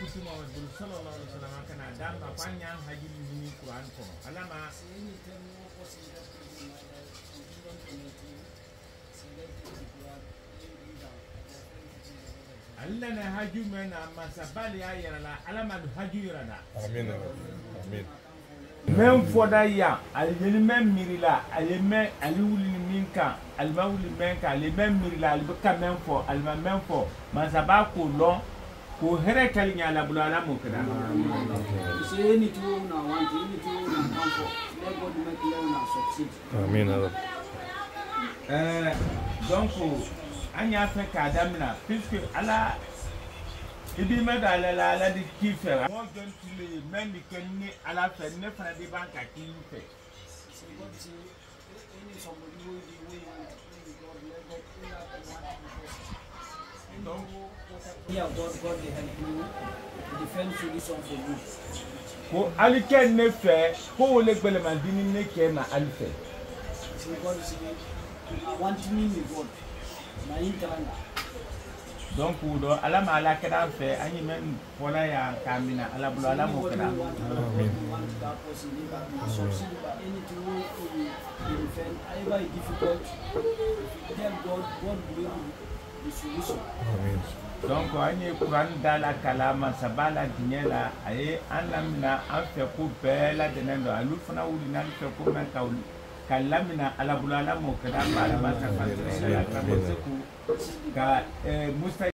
kusema wa Rasul sallallahu alaihi wasallam kana damba fanya hajili ni Qur'an ko alama alla na haju mena masabali ayara la alama haju rada amin amin même foda ya alini même mirila alime aliwuli minka almawuli minka alime mirila albaka même fo alma même fo masaba ko lo ko here kalinya la bulala mukra seni tu na wanti ni tu na kanfo god make leona succeed amin donc anya fait kadamna puisque ala ibi meda la di kifer on donne le même que ni ala fait ne fera des banques à qui fait donc here God will help you defend solution for you ko aliken ne fait ko le gbele ma bi ni ne ke na alife want me God my internet donc do ala mala kada fe anyi men fola ya kamina ala bulo ala mo kada amen any difficult God will the solution amen donc anyi kuran dala kalama sabala dinyela ay anamna afya ko bela denendo alufuna ulina afya ko men kauli kalamina ala bulala mo kada mala masa ka musta